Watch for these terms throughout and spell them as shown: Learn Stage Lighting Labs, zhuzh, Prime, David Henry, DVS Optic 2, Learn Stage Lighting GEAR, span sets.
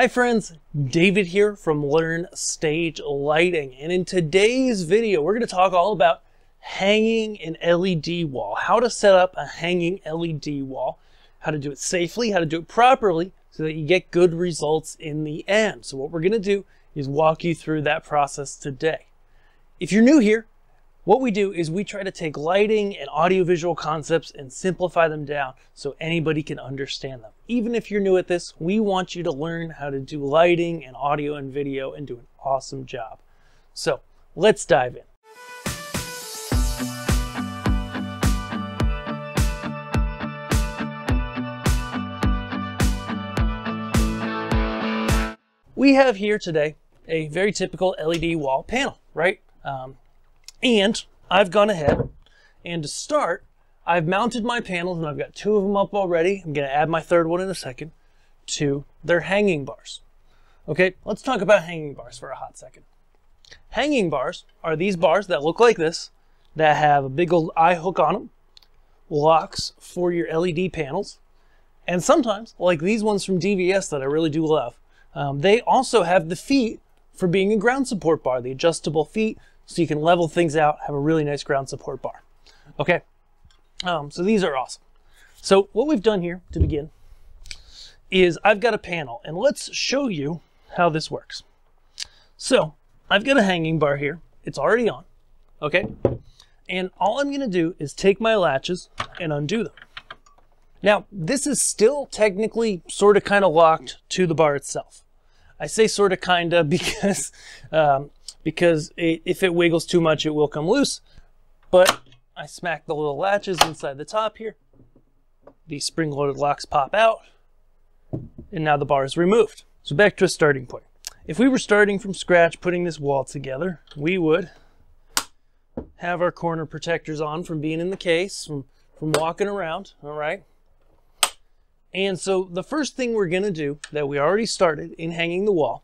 Hi friends, David here from Learn Stage Lighting, and in today's video we're going to talk all about hanging an LED wall, how to set up a hanging LED wall, how to do it safely, how to do it properly so that you get good results in the end. So what we're going to do is walk you through that process today. If you're new here, what we do is we try to take lighting and audiovisual concepts and simplify them down so anybody can understand them. Even if you're new at this, we want you to learn how to do lighting and audio and video and do an awesome job. So let's dive in. We have here today a very typical LED wall panel, right? And I've gone ahead and to start, I've mounted my panels, and I've got two of them up already. I'm going to add my third one in a second, to their hanging bars. Okay, let's talk about hanging bars for a hot second. Hanging bars are these bars that look like this, that have a big old eye hook on them, locks for your LED panels, and sometimes, like these ones from DVS that I really do love, they also have the feet for being a ground support bar, the adjustable feet, so you can level things out, have a really nice ground support bar. Okay, so these are awesome. So what we've done here to begin is I've got a panel, and let's show you how this works. So I've got a hanging bar here. It's already on, okay? And all I'm gonna do is take my latches and undo them. Now, this is still technically sort of kind of locked to the bar itself. I say sort of kind of because if it wiggles too much, it will come loose. But I smack the little latches inside the top here. These spring-loaded locks pop out, and now the bar is removed. So back to a starting point. If we were starting from scratch putting this wall together, we would have our corner protectors on from being in the case, from walking around, all right? And so the first thing we're gonna do that we already started in hanging the wall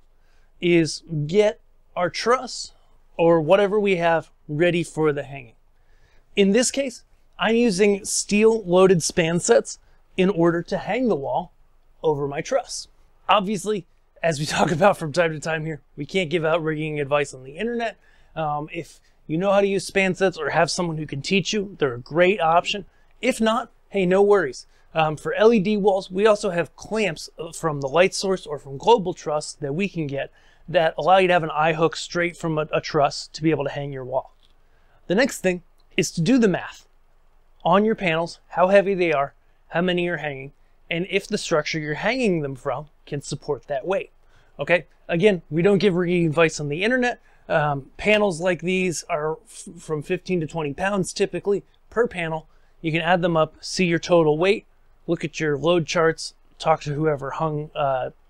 is get our truss or whatever we have ready for the hanging. In this case, I'm using steel loaded span sets in order to hang the wall over my truss. Obviously, as we talk about from time to time here, we can't give out rigging advice on the internet. If you know how to use span sets or have someone who can teach you, they're a great option. If not, hey, no worries. For LED walls, we also have clamps from the light source or from Global Truss that we can get that allow you to have an eye hook straight from a truss to be able to hang your wall. The next thing is to do the math on your panels, how heavy they are, how many you're hanging, and if the structure you're hanging them from can support that weight. Okay, again, we don't give rigging advice on the internet. Panels like these are from 15 to 20 pounds typically per panel. You can add them up, see your total weight, look at your load charts, talk to whoever hung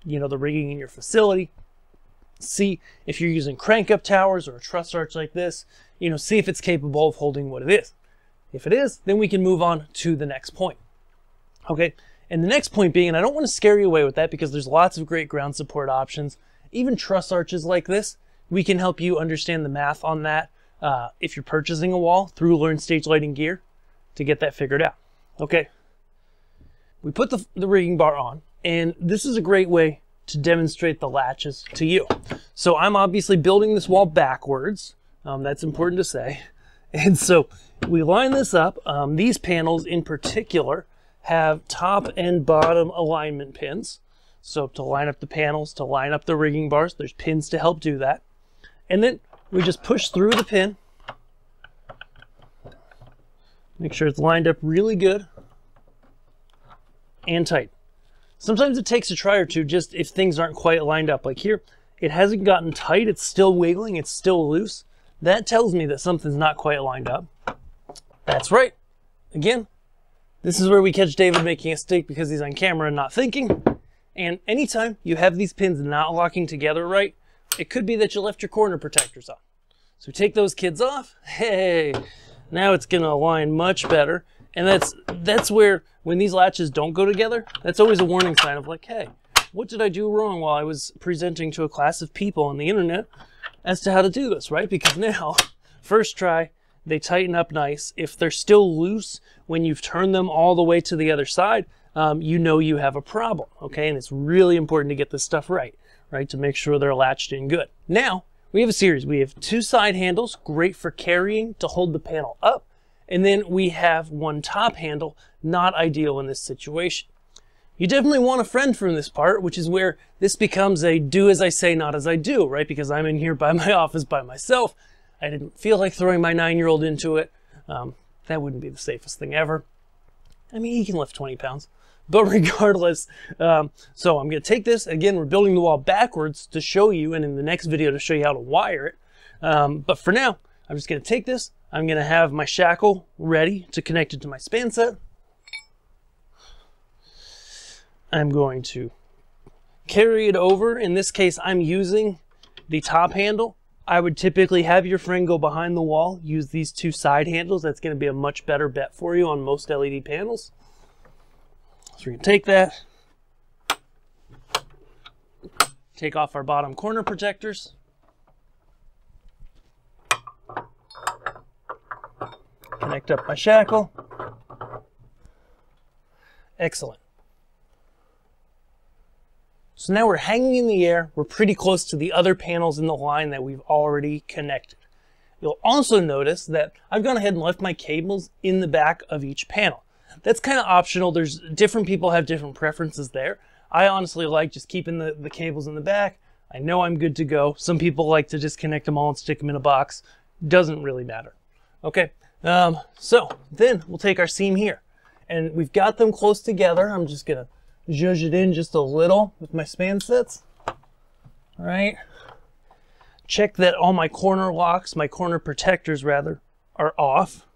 the rigging in your facility. See if you're using crank up towers or a truss arch like this, see if it's capable of holding what it is. If it is, then we can move on to the next point. Okay, and the next point being, and I don't want to scare you away with that because there's lots of great ground support options, even truss arches like this, we can help you understand the math on that if you're purchasing a wall through Learn Stage Lighting Gear to get that figured out. Okay, we put the rigging bar on, and this is a great way to demonstrate the latches to you. So I'm obviously building this wall backwards. That's important to say. And so we line this up. These panels in particular have top and bottom alignment pins. So to line up the panels, to line up the rigging bars, there's pins to help do that. And then we just push through the pin. Make sure it's lined up really good and tight. Sometimes it takes a try or two just if things aren't quite lined up. Like here, it hasn't gotten tight. It's still wiggling. It's still loose. That tells me that something's not quite lined up. That's right. Again, this is where we catch David making a mistake because he's on camera and not thinking. And anytime you have these pins not locking together right, it could be that you left your corner protectors on. So take those kids off. Hey, now it's going to align much better. And that's where, when these latches don't go together, that's always a warning sign of like, hey, what did I do wrong while I was presenting to a class of people on the internet as to how to do this, right? Because now, first try, they tighten up nice. If they're still loose when you've turned them all the way to the other side, you know you have a problem, okay? And it's really important to get this stuff right, to make sure they're latched in good. Now, we have a series. We have two side handles, great for carrying to hold the panel up. And then we have one top handle, not ideal in this situation. You definitely want a friend from this part, which is where this becomes a do as I say, not as I do, right? Because I'm in here by my office by myself. I didn't feel like throwing my 9-year-old into it. That wouldn't be the safest thing ever. I mean, he can lift 20 pounds, but regardless, so I'm going to take this. Again, we're building the wall backwards to show you, and in the next video to show you how to wire it. But for now, I'm just going to take this. I'm going to have my shackle ready to connect it to my span set. I'm going to carry it over. In this case, I'm using the top handle. I would typically have your friend go behind the wall, use these two side handles. That's going to be a much better bet for you on most LED panels. So we're going to take that, take off our bottom corner protectors. Connect up my shackle. Excellent. So now we're hanging in the air. We're pretty close to the other panels in the line that we've already connected. You'll also notice that I've gone ahead and left my cables in the back of each panel. That's kind of optional. There's different people have different preferences there. I honestly like just keeping the cables in the back. I know I'm good to go. Some people like to just connect them all and stick them in a box. Doesn't really matter. Okay, so then we'll take our seam here. And we've got them close together. I'm just going to zhuzh it in just a little with my span sets. All right. Check that all my corner locks, my corner protectors rather, are off.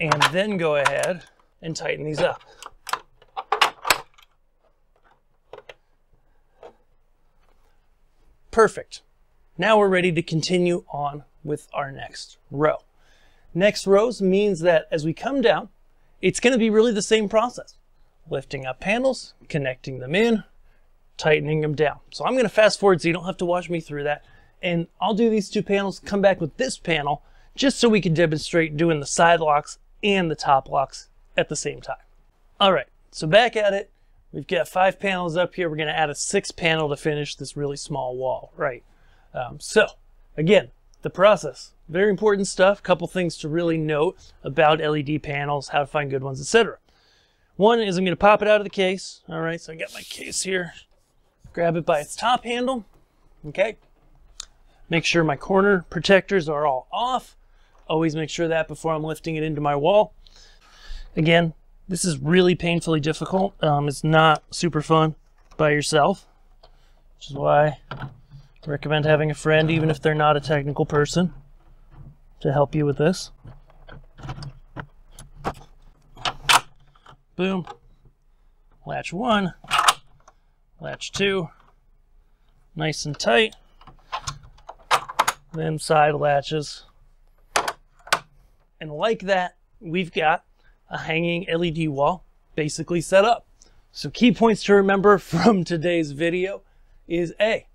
And then go ahead and tighten these up. Perfect. Now we're ready to continue on with our next row. Next rows means that as we come down, it's going to be really the same process. Lifting up panels, connecting them in, tightening them down. So I'm going to fast forward so you don't have to watch me through that. And I'll do these two panels, come back with this panel, just so we can demonstrate doing the side locks and the top locks at the same time. All right, so back at it. We've got 5 panels up here. We're going to add a 6th panel to finish this really small wall, right? So again, the process. Very important stuff. Couple things to really note about LED panels, how to find good ones, etc. One is I'm going to pop it out of the case. All right, so I got my case here. Grab it by its top handle. Okay. Make sure my corner protectors are all off. Always make sure that before I'm lifting it into my wall. Again, this is really painfully difficult. It's not super fun by yourself, which is why I recommend having a friend, even if they're not a technical person, to help you with this. Boom. Latch 1, latch 2, nice and tight. Then side latches. And like that, we've got a hanging LED wall basically set up. So key points to remember from today's video is A,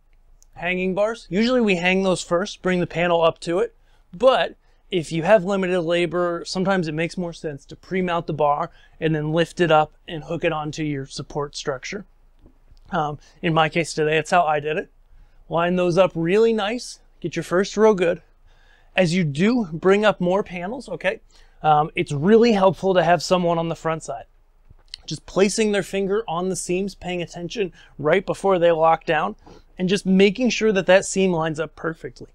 hanging bars. Usually we hang those first, bring the panel up to it. But if you have limited labor, sometimes it makes more sense to pre-mount the bar and then lift it up and hook it onto your support structure. In my case today, that's how I did it. Line those up really nice. Get your first row good. As you do bring up more panels, okay, it's really helpful to have someone on the front side. Just placing their finger on the seams, paying attention right before they lock down, and just making sure that that seam lines up perfectly.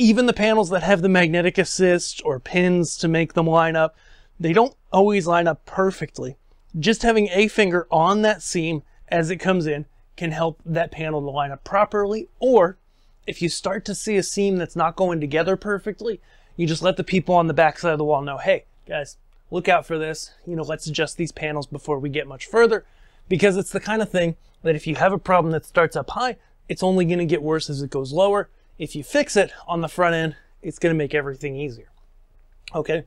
Even the panels that have the magnetic assist or pins to make them line up, they don't always line up perfectly. Just having a finger on that seam as it comes in can help that panel to line up properly. Or if you start to see a seam that's not going together perfectly, you just let the people on the back side of the wall know, hey guys, look out for this. You know, let's adjust these panels before we get much further, because it's the kind of thing that if you have a problem that starts up high, it's only going to get worse as it goes lower. If you fix it on the front end, it's going to make everything easier. Okay.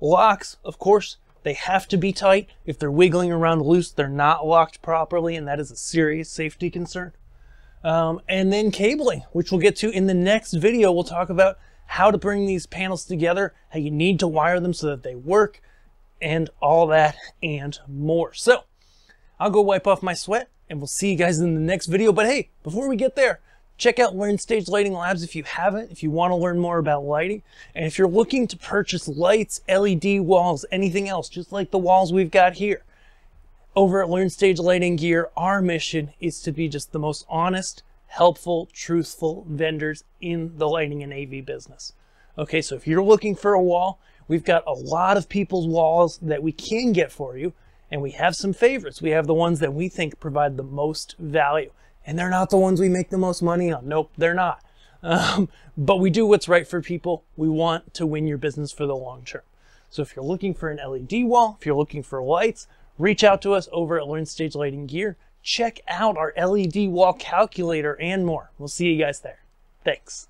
Locks, of course, they have to be tight. If they're wiggling around loose, they're not locked properly, and that is a serious safety concern. And then cabling, which we'll get to in the next video. We'll talk about how to bring these panels together, how you need to wire them so that they work, and all that and more. So I'll go wipe off my sweat and we'll see you guys in the next video. But hey, before we get there, check out Learn Stage Lighting Labs if you haven't, if you want to learn more about lighting. And if you're looking to purchase lights, LED walls, anything else, just like the walls we've got here, over at Learn Stage Lighting Gear, our mission is to be just the most honest, helpful, truthful vendors in the lighting and AV business. Okay, so if you're looking for a wall, we've got a lot of people's walls that we can get for you, and we have some favorites. We have the ones that we think provide the most value. And they're not the ones we make the most money on. Nope, they're not. But we do what's right for people. We want to win your business for the long term. So if you're looking for an LED wall, if you're looking for lights, reach out to us over at Learn Stage Lighting Gear. Check out our LED wall calculator and more. We'll see you guys there. Thanks.